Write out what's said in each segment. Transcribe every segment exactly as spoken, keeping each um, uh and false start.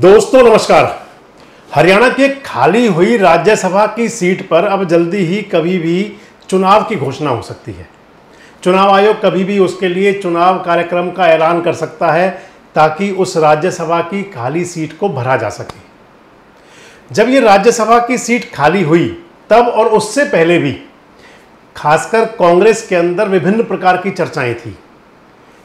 दोस्तों नमस्कार। हरियाणा के खाली हुई राज्यसभा की सीट पर अब जल्दी ही कभी भी चुनाव की घोषणा हो सकती है। चुनाव आयोग कभी भी उसके लिए चुनाव कार्यक्रम का ऐलान कर सकता है ताकि उस राज्यसभा की खाली सीट को भरा जा सके। जब ये राज्यसभा की सीट खाली हुई तब और उससे पहले भी खासकर कांग्रेस के अंदर विभिन्न प्रकार की चर्चाएं थी।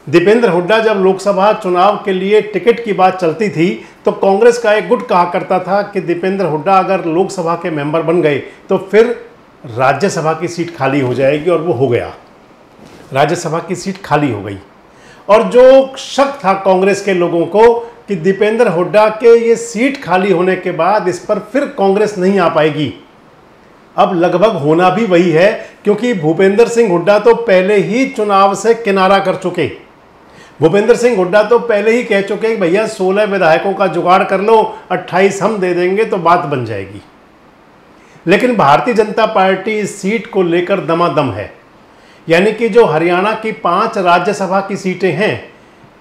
दीपेंद्र हुड्डा जब लोकसभा चुनाव के लिए टिकट की बात चलती थी तो कांग्रेस का एक गुट कहा करता था कि दीपेंद्र हुड्डा अगर लोकसभा के मेंबर बन गए तो फिर राज्यसभा की सीट खाली हो जाएगी, और वो हो गया। राज्यसभा की सीट खाली हो गई और जो शक था कांग्रेस के लोगों को कि दीपेंद्र हुड्डा के ये सीट खाली होने के बाद इस पर फिर कांग्रेस नहीं आ पाएगी, अब लगभग होना भी वही है, क्योंकि भूपेंद्र सिंह हुड्डा तो पहले ही चुनाव से किनारा कर चुके। भूपेंद्र सिंह हुड्डा तो पहले ही कह चुके कि भैया सोलह विधायकों का जुगाड़ कर लो, अट्ठाईस हम दे देंगे तो बात बन जाएगी। लेकिन भारतीय जनता पार्टी इस सीट को लेकर दमादम है, यानी कि जो हरियाणा की पांच राज्यसभा की सीटें हैं,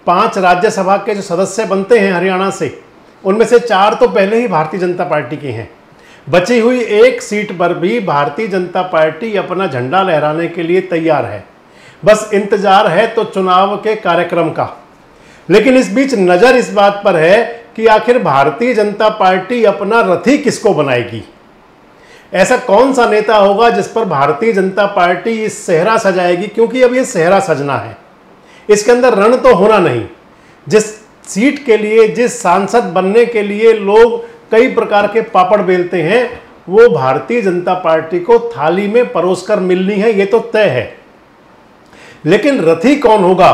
पांच राज्यसभा के जो सदस्य बनते हैं हरियाणा से, उनमें से चार तो पहले ही भारतीय जनता पार्टी के हैं। बची हुई एक सीट पर भी भारतीय जनता पार्टी अपना झंडा लहराने के लिए तैयार है, बस इंतजार है तो चुनाव के कार्यक्रम का। लेकिन इस बीच नज़र इस बात पर है कि आखिर भारतीय जनता पार्टी अपना रथी किसको बनाएगी। ऐसा कौन सा नेता होगा जिस पर भारतीय जनता पार्टी इस सेहरा सजाएगी, क्योंकि अब ये सेहरा सजना है, इसके अंदर रण तो होना नहीं। जिस सीट के लिए, जिस सांसद बनने के लिए लोग कई प्रकार के पापड़ बेलते हैं, वो भारतीय जनता पार्टी को थाली में परोसकर मिलनी है, ये तो तय है। लेकिन रथी कौन होगा,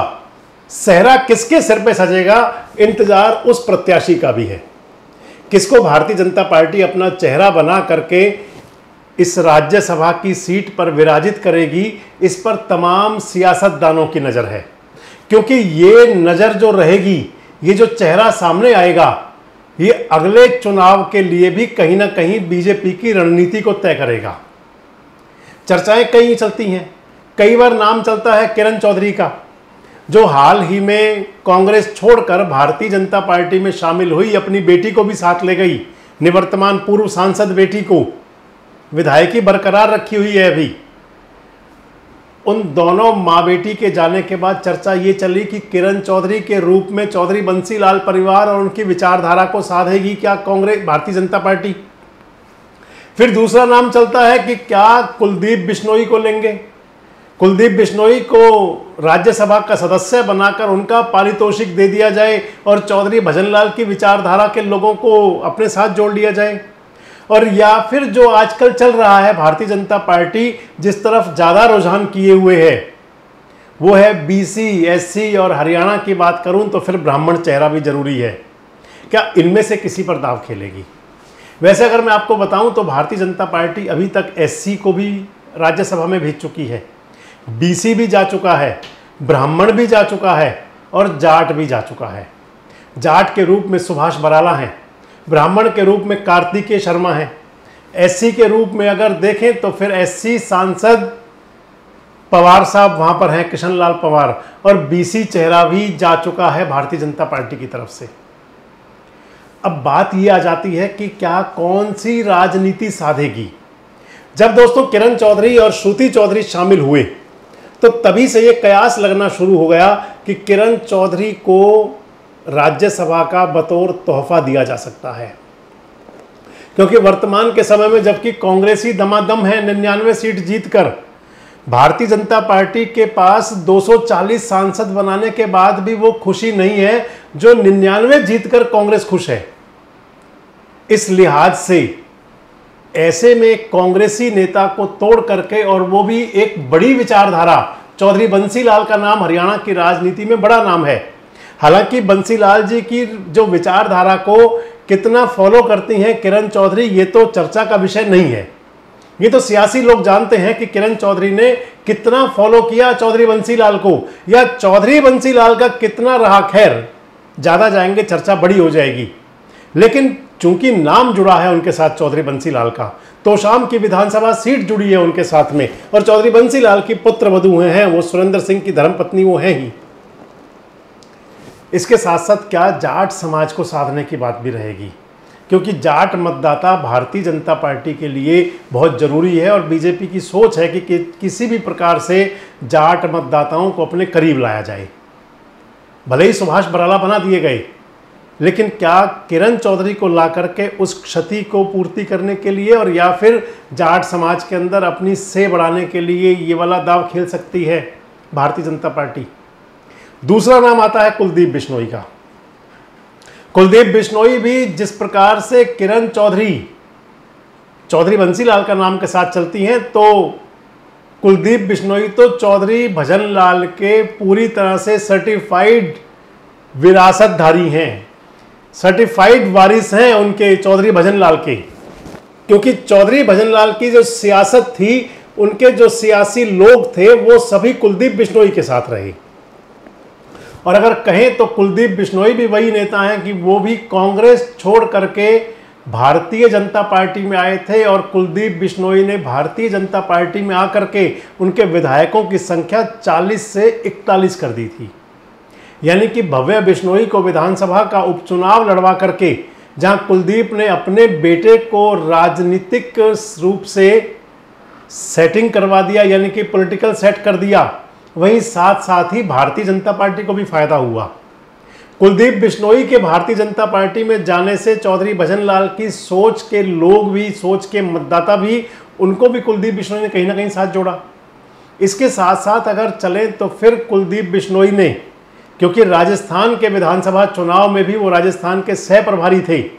सेहरा किसके सिर पे सजेगा, इंतजार उस प्रत्याशी का भी है। किसको भारतीय जनता पार्टी अपना चेहरा बना करके इस राज्यसभा की सीट पर विराजित करेगी, इस पर तमाम सियासतदानों की नज़र है। क्योंकि ये नज़र जो रहेगी, ये जो चेहरा सामने आएगा, ये अगले चुनाव के लिए भी कहीं ना कहीं बीजेपी की रणनीति को तय करेगा। चर्चाएं कई चलती हैं, कई बार नाम चलता है किरण चौधरी का, जो हाल ही में कांग्रेस छोड़कर भारतीय जनता पार्टी में शामिल हुई, अपनी बेटी को भी साथ ले गई, निवर्तमान पूर्व सांसद बेटी को, विधायकी बरकरार रखी हुई है अभी। उन दोनों माँ बेटी के जाने के बाद चर्चा ये चली कि किरण चौधरी के रूप में चौधरी बंसीलाल परिवार और उनकी विचारधारा को साधेगी क्या कांग्रेस, भारतीय जनता पार्टी। फिर दूसरा नाम चलता है कि क्या कुलदीप बिश्नोई को लेंगे, कुलदीप बिश्नोई को राज्यसभा का सदस्य बनाकर उनका पारितोषिक दे दिया जाए और चौधरी भजनलाल की विचारधारा के लोगों को अपने साथ जोड़ लिया जाए। और या फिर जो आजकल चल रहा है, भारतीय जनता पार्टी जिस तरफ ज़्यादा रुझान किए हुए है वो है बीसी, एससी, और हरियाणा की बात करूं तो फिर ब्राह्मण चेहरा भी जरूरी है। क्या इनमें से किसी पर दाव खेलेगी? वैसे अगर मैं आपको बताऊं तो भारतीय जनता पार्टी अभी तक एससी को भी राज्यसभा में भेज चुकी है, बीसी भी जा चुका है, ब्राह्मण भी जा चुका है और जाट भी जा चुका है। जाट के रूप में सुभाष बराला हैं, ब्राह्मण के रूप में कार्तिकेय शर्मा हैं, एससी के रूप में अगर देखें तो फिर एससी सांसद पवार साहब वहाँ पर हैं, किशनलाल पवार, और बीसी चेहरा भी जा चुका है भारतीय जनता पार्टी की तरफ से। अब बात ये आ जाती है कि क्या कौन सी राजनीति साधेगी। जब दोस्तों किरण चौधरी और श्रुति चौधरी शामिल हुए तो तभी से ये कयास लगना शुरू हो गया कि किरण चौधरी को राज्यसभा का बतौर तोहफा दिया जा सकता है, क्योंकि वर्तमान के समय में जबकि कांग्रेस ही दमादम है निन्यानवे सीट जीतकर, भारतीय जनता पार्टी के पास दो सौ चालीस सांसद बनाने के बाद भी वो खुशी नहीं है जो निन्यानवे जीतकर कांग्रेस खुश है। इस लिहाज से ऐसे में कांग्रेसी नेता को तोड़ करके, और वो भी एक बड़ी विचारधारा, चौधरी बंसीलाल का नाम हरियाणा की राजनीति में बड़ा नाम है। हालांकि बंसीलाल जी की जो विचारधारा को कितना फॉलो करती हैं किरण चौधरी, ये तो चर्चा का विषय नहीं है, ये तो सियासी लोग जानते हैं कि किरण चौधरी ने कितना फॉलो किया चौधरी बंसीलाल को, या चौधरी बंसीलाल का कितना रहा। खैर, ज़्यादा जाएंगे चर्चा बड़ी हो जाएगी, लेकिन चूंकि नाम जुड़ा है उनके साथ चौधरी बंसीलाल का, तोशाम की विधानसभा सीट जुड़ी है उनके साथ में, और चौधरी बंसीलाल की पुत्र वधु हैं, वो सुरेंद्र सिंह की धर्मपत्नी वो हैं ही, इसके साथ साथ क्या जाट समाज को साधने की बात भी रहेगी, क्योंकि जाट मतदाता भारतीय जनता पार्टी के लिए बहुत ज़रूरी है और बीजेपी की सोच है कि, कि किसी भी प्रकार से जाट मतदाताओं को अपने करीब लाया जाए। भले ही सुभाष बराला बना दिए गए, लेकिन क्या किरण चौधरी को ला करके उस क्षति को पूर्ति करने के लिए और या फिर जाट समाज के अंदर अपनी से बढ़ाने के लिए ये वाला दाव खेल सकती है भारतीय जनता पार्टी। दूसरा नाम आता है कुलदीप बिश्नोई का। कुलदीप बिश्नोई भी जिस प्रकार से किरण चौधरी चौधरी बंसीलाल का नाम के साथ चलती हैं, तो कुलदीप बिश्नोई तो चौधरी भजनलाल के पूरी तरह से सर्टिफाइड विरासतधारी हैं, सर्टिफाइड वारिस हैं उनके चौधरी भजनलाल के। क्योंकि चौधरी भजनलाल की जो सियासत थी, उनके जो सियासी लोग थे, वो सभी कुलदीप बिश्नोई के साथ रहे। और अगर कहें तो कुलदीप बिश्नोई भी वही नेता हैं कि वो भी कांग्रेस छोड़ करके भारतीय जनता पार्टी में आए थे और कुलदीप बिश्नोई ने भारतीय जनता पार्टी में आकर के उनके विधायकों की संख्या चालीस से इकतालीस कर दी थी। यानी कि भव्य बिश्नोई को विधानसभा का उपचुनाव लड़वा करके, जहां कुलदीप ने अपने बेटे को राजनीतिक रूप से सेटिंग करवा दिया, यानी कि पॉलिटिकल सेट कर दिया, वहीं साथ साथ ही भारतीय जनता पार्टी को भी फायदा हुआ। कुलदीप बिश्नोई के भारतीय जनता पार्टी में जाने से चौधरी भजनलाल की सोच के लोग भी, सोच के मतदाता भी, उनको भी कुलदीप बिश्नोई ने कहीं ना कहीं साथ जोड़ा। इसके साथ साथ अगर चलें तो फिर कुलदीप बिश्नोई ने, क्योंकि राजस्थान के विधानसभा चुनाव में भी वो राजस्थान के सह प्रभारी थे,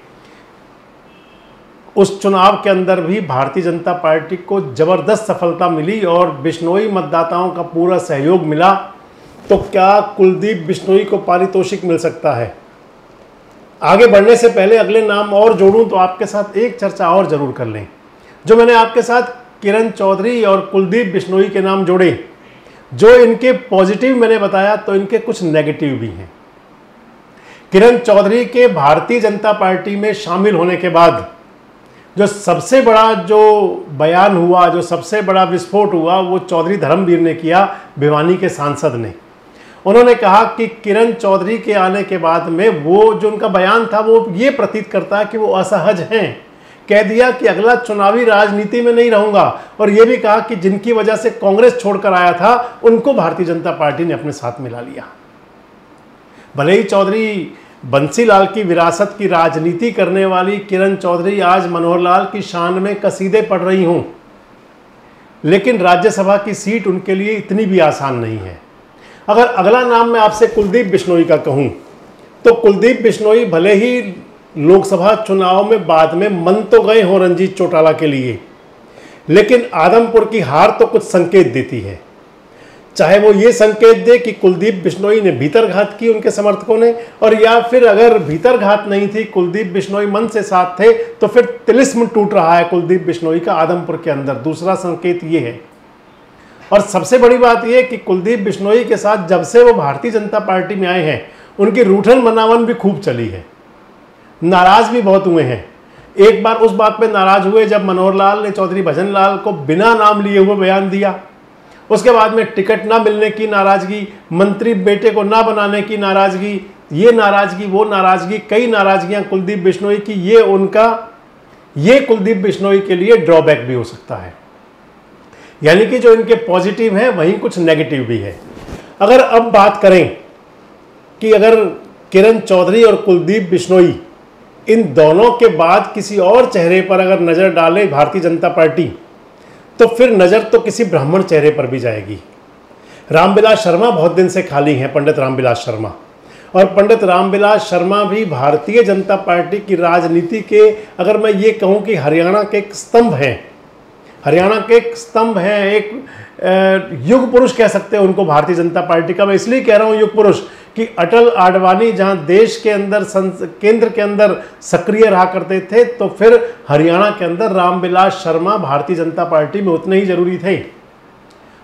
उस चुनाव के अंदर भी भारतीय जनता पार्टी को जबरदस्त सफलता मिली और बिश्नोई मतदाताओं का पूरा सहयोग मिला। तो क्या कुलदीप बिश्नोई को पारितोषिक मिल सकता है? आगे बढ़ने से पहले अगले नाम और जोड़ूं तो आपके साथ एक चर्चा और ज़रूर कर लें। जो मैंने आपके साथ किरण चौधरी और कुलदीप बिश्नोई के नाम जोड़े, जो इनके पॉजिटिव मैंने बताया, तो इनके कुछ नेगेटिव भी हैं। किरण चौधरी के भारतीय जनता पार्टी में शामिल होने के बाद जो सबसे बड़ा जो बयान हुआ, जो सबसे बड़ा विस्फोट हुआ, वो चौधरी धर्मवीर ने किया, भिवानी के सांसद ने। उन्होंने कहा कि किरण चौधरी के आने के बाद में वो जो उनका बयान था, वो ये प्रतीत करता है कि वो असहज हैं। कह दिया कि अगला चुनावी राजनीति में नहीं रहूंगा और ये भी कहा कि जिनकी वजह से कांग्रेस छोड़कर आया था, उनको भारतीय जनता पार्टी ने अपने साथ मिला लिया। भले ही चौधरी बंसीलाल की विरासत की राजनीति करने वाली किरण चौधरी आज मनोहर लाल की शान में कसीदे पढ़ रही हूं, लेकिन राज्यसभा की सीट उनके लिए इतनी भी आसान नहीं है। अगर अगला नाम मैं आपसे कुलदीप बिश्नोई का कहूं, तो कुलदीप बिश्नोई भले ही लोकसभा चुनाव में बाद में मन तो गए हों रंजीत चौटाला के लिए, लेकिन आदमपुर की हार तो कुछ संकेत देती है। चाहे वो ये संकेत दे कि कुलदीप बिश्नोई ने भीतरघात की उनके समर्थकों ने, और या फिर अगर भीतरघात नहीं थी, कुलदीप बिश्नोई मन से साथ थे, तो फिर तिलिस्म टूट रहा है कुलदीप बिश्नोई का आदमपुर के अंदर। दूसरा संकेत ये है। और सबसे बड़ी बात यह कि कुलदीप बिश्नोई के साथ जब से वो भारतीय जनता पार्टी में आए हैं, उनकी रूठन बनावन भी खूब चली है। नाराज भी बहुत हुए हैं। एक बार उस बात पर नाराज हुए जब मनोहर लाल ने चौधरी भजनलाल को बिना नाम लिए हुए बयान दिया। उसके बाद में टिकट ना मिलने की नाराज़गी, मंत्री बेटे को ना बनाने की नाराज़गी, ये नाराज़गी, वो नाराज़गी, कई नाराज़गियाँ कुलदीप बिश्नोई की। ये उनका, ये कुलदीप बिश्नोई के लिए ड्रॉबैक भी हो सकता है। यानी कि जो इनके पॉजिटिव हैं, वहीं कुछ नेगेटिव भी है। अगर अब बात करें कि अगर किरण चौधरी और कुलदीप बिश्नोई, इन दोनों के बाद किसी और चेहरे पर अगर नज़र डाले भारतीय जनता पार्टी, तो फिर नज़र तो किसी ब्राह्मण चेहरे पर भी जाएगी। राम बिलास शर्मा बहुत दिन से खाली हैं, पंडित राम बिलास शर्मा। और पंडित राम बिलास शर्मा भी भारतीय जनता पार्टी की राजनीति के, अगर मैं ये कहूँ कि हरियाणा के एक स्तंभ हैं, हरियाणा के एक स्तंभ हैं, एक युग पुरुष कह सकते हैं उनको भारतीय जनता पार्टी का। मैं इसलिए कह रहा हूँ युग पुरुष कि अटल आडवाणी जहाँ देश के अंदर, केंद्र के अंदर सक्रिय रहा करते थे, तो फिर हरियाणा के अंदर रामबिलास शर्मा भारतीय जनता पार्टी में उतने ही जरूरी थे।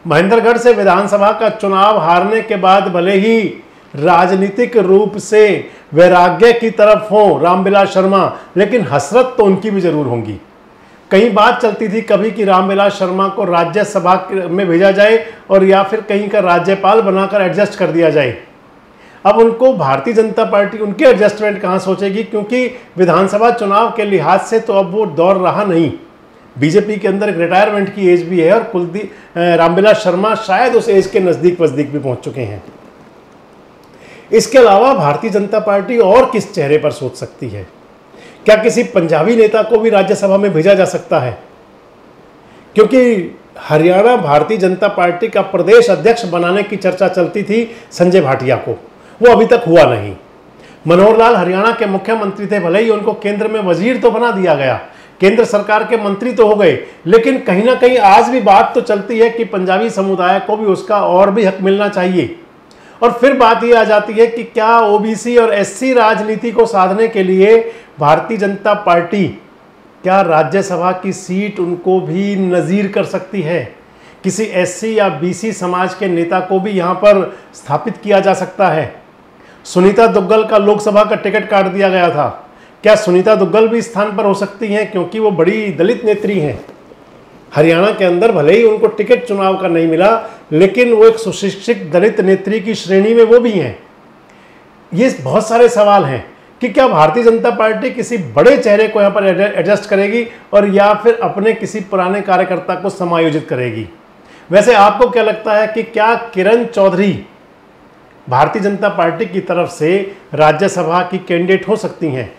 महेंद्रगढ़ से विधानसभा का चुनाव हारने के बाद भले ही राजनीतिक रूप से वैराग्य की तरफ हों रामबिलास शर्मा, लेकिन हसरत तो उनकी भी जरूर होंगी। कहीं बात चलती थी कभी कि रामबिलास शर्मा को राज्यसभा में भेजा जाए और या फिर कहीं का राज्यपाल बनाकर एडजस्ट कर दिया जाए। अब उनको भारतीय जनता पार्टी उनके एडजस्टमेंट कहाँ सोचेगी, क्योंकि विधानसभा चुनाव के लिहाज से तो अब वो दौर रहा नहीं। बीजेपी के अंदर एक रिटायरमेंट की एज भी है और कुलदीप राम बिलास शर्मा शायद उस एज के नज़दीक वजदीक भी पहुँच चुके हैं। इसके अलावा भारतीय जनता पार्टी और किस चेहरे पर सोच सकती है? क्या किसी पंजाबी नेता को भी राज्यसभा में भेजा जा सकता है? क्योंकि हरियाणा भारतीय जनता पार्टी का प्रदेश अध्यक्ष बनाने की चर्चा चलती थी संजय भाटिया को, वो अभी तक हुआ नहीं। मनोहर लाल हरियाणा के मुख्यमंत्री थे, भले ही उनको केंद्र में वजीर तो बना दिया गया, केंद्र सरकार के मंत्री तो हो गए, लेकिन कहीं ना कहीं आज भी बात तो चलती है कि पंजाबी समुदाय को भी उसका और भी हक मिलना चाहिए। और फिर बात ये आ जाती है कि क्या ओबीसी और एससी राजनीति को साधने के लिए भारतीय जनता पार्टी क्या राज्यसभा की सीट उनको भी नज़ीर कर सकती है? किसी एससी या बीसी समाज के नेता को भी यहाँ पर स्थापित किया जा सकता है। सुनीता दुग्गल का लोकसभा का टिकट काट दिया गया था, क्या सुनीता दुग्गल भी स्थान पर हो सकती हैं? क्योंकि वो बड़ी दलित नेत्री हैं। हरियाणा के अंदर भले ही उनको टिकट चुनाव का नहीं मिला, लेकिन वो एक सुशिक्षित दलित नेत्री की श्रेणी में वो भी हैं। ये बहुत सारे सवाल हैं कि क्या भारतीय जनता पार्टी किसी बड़े चेहरे को यहाँ पर एडजस्ट करेगी और या फिर अपने किसी पुराने कार्यकर्ता को समायोजित करेगी। वैसे आपको क्या लगता है कि क्या किरण चौधरी भारतीय जनता पार्टी की तरफ से राज्यसभा की कैंडिडेट हो सकती हैं?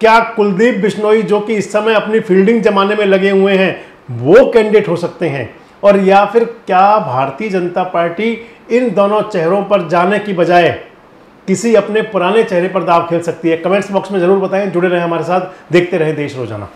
क्या कुलदीप बिश्नोई, जो कि इस समय अपनी फील्डिंग जमाने में लगे हुए हैं, वो कैंडिडेट हो सकते हैं? और या फिर क्या भारतीय जनता पार्टी इन दोनों चेहरों पर जाने की बजाय किसी अपने पुराने चेहरे पर दांव खेल सकती है? कमेंट्स बॉक्स में ज़रूर बताएं। जुड़े रहें हमारे साथ, देखते रहें देश रोजाना।